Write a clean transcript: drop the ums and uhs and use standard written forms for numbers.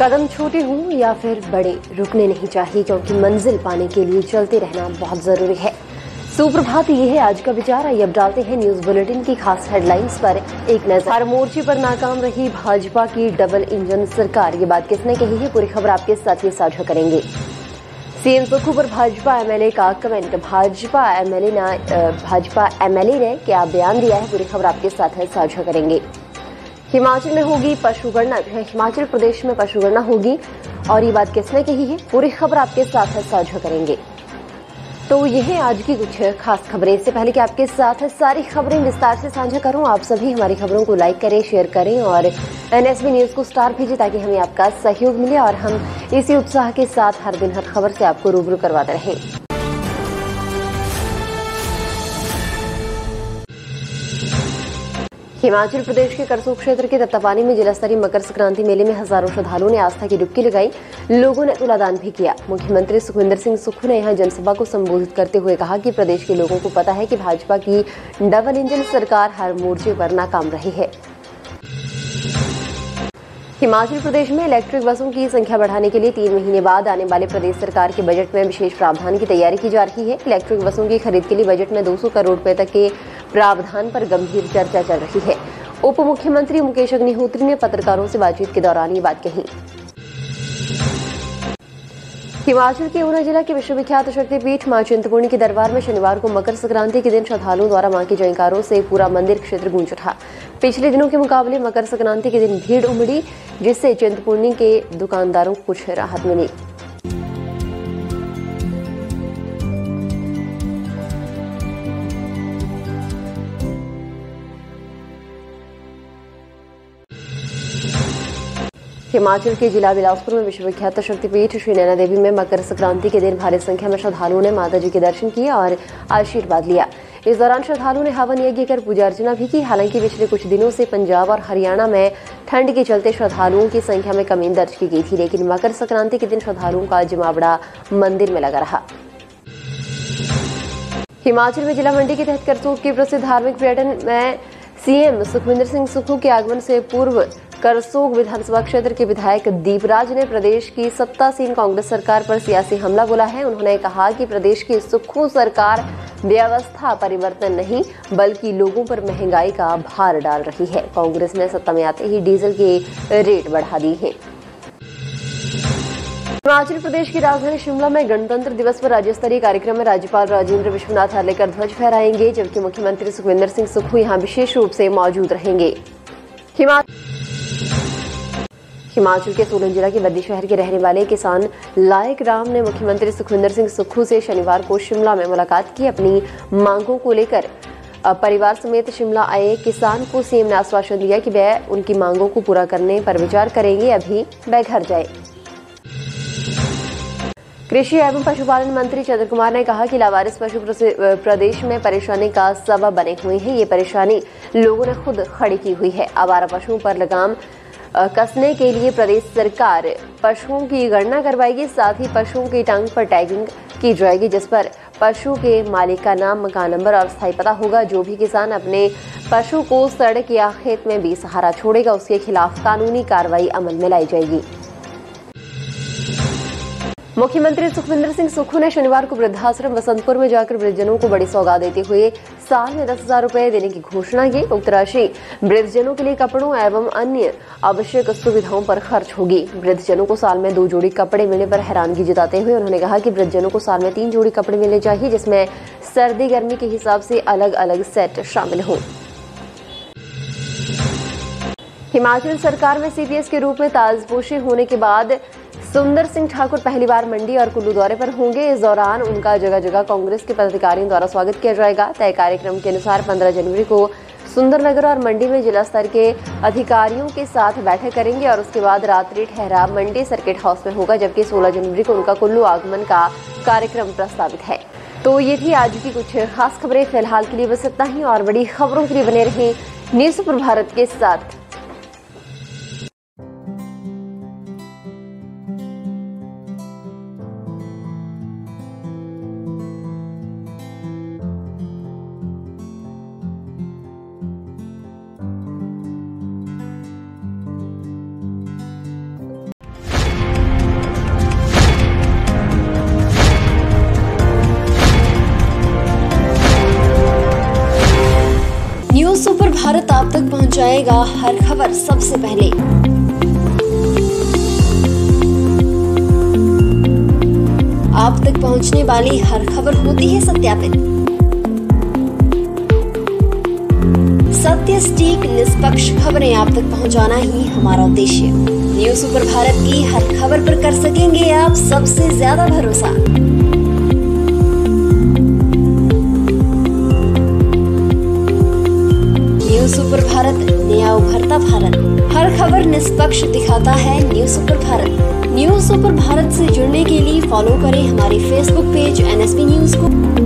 कदम छोटे हों या फिर बड़े, रुकने नहीं चाहिए क्योंकि मंजिल पाने के लिए चलते रहना बहुत जरूरी है। सुप्रभात, ये है आज का विचार। आइए अब डालते हैं न्यूज बुलेटिन की खास हेडलाइंस पर एक नजर। हर मोर्चे पर नाकाम रही भाजपा की डबल इंजन सरकार, ये बात किसने कही है, पूरी खबर आपके साथ ये साझा करेंगे। सीएम सुक्खू पर भाजपा एमएलए का कमेंट, भाजपा एमएलए ने क्या बयान दिया है, पूरी खबर आपके साथ है साझा करेंगे। हिमाचल में होगी पशुगणना, हिमाचल प्रदेश में पशुगणना होगी और ये बात किसने कही है, पूरी खबर आपके साथ है साझा करेंगे। तो यह है आज की कुछ खास खबरें। इससे पहले कि आपके साथ सारी खबरें विस्तार से साझा करूं, आप सभी हमारी खबरों को लाइक करें, शेयर करें और एनएसबी न्यूज को स्टार भेजें ताकि हमें आपका सहयोग मिले और हम इसी उत्साह के साथ हर दिन हर खबर से आपको रूबरू करवाते रहें। हिमाचल प्रदेश के करसूक क्षेत्र के दत्तापानी में जिला स्तरीय मकर संक्रांति मेले में हजारों श्रद्धालुओं ने आस्था की डुबकी लगाई, लोगों ने तुलादान भी किया। मुख्यमंत्री सुखविंदर सिंह सुक्खू ने यहां जनसभा को संबोधित करते हुए कहा कि प्रदेश के लोगों को पता है कि भाजपा की डबल इंजन सरकार हर मोर्चे पर नाकाम रही है। हिमाचल प्रदेश में इलेक्ट्रिक बसों की संख्या बढ़ाने के लिए 3 महीने बाद आने वाले प्रदेश सरकार के बजट में विशेष प्रावधान की तैयारी की जा रही है। इलेक्ट्रिक बसों की खरीद के लिए बजट में 200 करोड़ रुपए तक के प्रावधान पर गंभीर चर्चा चल रही है। उप मुख्यमंत्री मुकेश अग्निहोत्री ने पत्रकारों से बातचीत के दौरान ये बात कही। हिमाचल के ऊना जिला के विश्वविख्यात शक्तिपीठ मां चिंतपूर्णी के दरबार में शनिवार को मकर संक्रांति के दिन श्रद्धालुओं द्वारा मां के जयकारों से पूरा मंदिर क्षेत्र गूंज उठा। पिछले दिनों के मुकाबले मकर संक्रांति के दिन भीड़ उमड़ी, जिससे चिंतपूर्णी के दुकानदारों को कुछ राहत मिली। हिमाचल के जिला बिलासपुर में विश्वविख्यात शक्तिपीठ श्री नैना देवी में मकर संक्रांति के दिन भारी संख्या में श्रद्धालुओं ने माता जी के दर्शन किए और आशीर्वाद लिया। इस दौरान श्रद्धालुओं ने हवन यज्ञ कर पूजा अर्चना भी की। हालांकि पिछले कुछ दिनों से पंजाब और हरियाणा में ठंड के चलते श्रद्धालुओं की संख्या में कमी दर्ज की गई थी, लेकिन मकर संक्रांति के दिन श्रद्धालुओं का जमावड़ा मंदिर में लगा रहा। हिमाचल में जिला मंडी के तहत करसूक के प्रसिद्ध धार्मिक पर्यटन में सीएम सुखविंदर सिंह सुक्खू के आगमन से पूर्व करसोग विधानसभा क्षेत्र के विधायक दीपराज ने प्रदेश की सत्तासीन कांग्रेस सरकार पर सियासी हमला बोला है। उन्होंने कहा कि प्रदेश की सुक्खू सरकार व्यवस्था परिवर्तन नहीं बल्कि लोगों पर महंगाई का भार डाल रही है। कांग्रेस ने सत्ता में आते ही डीजल के रेट बढ़ा दिए हैं। हिमाचल प्रदेश की राजधानी शिमला में गणतंत्र दिवस पर राज्य स्तरीय कार्यक्रम में राज्यपाल राजेन्द्र विश्वनाथ हर लेकर ध्वज फहराएंगे, जबकि मुख्यमंत्री सुखविंदर सिंह सुक्खू यहाँ विशेष रूप से मौजूद रहेंगे। हिमाचल के सोलन जिला के बद्दी शहर के रहने वाले किसान लायक राम ने मुख्यमंत्री सुखविंदर सिंह सुक्खू से शनिवार को शिमला में मुलाकात की। अपनी मांगों को लेकर परिवार समेत शिमला आए किसान को सीएम ने आश्वासन दिया कि वह उनकी मांगों को पूरा करने पर विचार करेंगे, अभी वह घर जाए। कृषि एवं पशुपालन मंत्री चंद्र कुमार ने कहा कि लावारिस पशु प्रदेश में परेशानी का सबब बने हुए हैं। ये परेशानी लोगों ने खुद खड़ी की हुई है। आवारा पशुओं पर लगाम कसने के लिए प्रदेश सरकार पशुओं की गणना करवाएगी, साथ ही पशुओं की टांग पर टैगिंग की जाएगी, जिस पर पशु के मालिक का नाम, मकान नंबर और स्थायी पता होगा। जो भी किसान अपने पशु को सड़क या खेत में बेसहारा छोड़ेगा, उसके खिलाफ कानूनी कार्रवाई अमल में लाई जाएगी। मुख्यमंत्री सुखविंदर सिंह सुक्खू ने शनिवार को वृद्धाश्रम बसंतपुर में जाकर वृद्धजनों को बड़ी सौगात देते हुए साल में 10,000 रुपये देने की घोषणा की। उक्त राशि वृद्धजनों के लिए कपड़ों एवं अन्य आवश्यक सुविधाओं पर खर्च होगी। वृद्धजनों को साल में 2 जोड़ी कपड़े मिलने पर हैरानगी जताते हुए उन्होंने कहा कि वृद्धजनों को साल में 3 जोड़ी कपड़े मिलने चाहिए, जिसमें सर्दी गर्मी के हिसाब से अलग अलग सेट शामिल हों। हिमाचल सरकार में सीपीएस के रूप में ताजपोशी होने के बाद सुंदर सिंह ठाकुर पहली बार मंडी और कुल्लू दौरे पर होंगे। इस दौरान उनका जगह जगह कांग्रेस के पदाधिकारियों द्वारा स्वागत किया जाएगा। तय कार्यक्रम के अनुसार 15 जनवरी को सुंदरनगर और मंडी में जिला स्तर के अधिकारियों के साथ बैठक करेंगे और उसके बाद रात्रि ठहराव मंडी सर्किट हाउस में होगा, जबकि 16 जनवरी को उनका कुल्लू आगमन का कार्यक्रम प्रस्तावित है। तो ये थी आज की कुछ खास खबरें। फिलहाल के लिए बस इतना ही और बड़ी खबरों के लिए बने रहे न्यूज़ पर भारत के साथ। भारत आप तक पहुंचाएगा हर खबर सबसे पहले। आप तक पहुंचने वाली हर खबर होती है सत्यापित, सत्य सटीक निष्पक्ष खबरें आप तक पहुंचाना ही हमारा उद्देश्य। न्यूज सुपर भारत की हर खबर पर कर सकेंगे आप सबसे ज्यादा भरोसा। सुपर भारत, नया उभरता भारत। हर खबर निष्पक्ष दिखाता है news super Bharat. News super Bharat से जुड़ने के लिए फॉलो करें हमारे फेसबुक पेज NSP News को।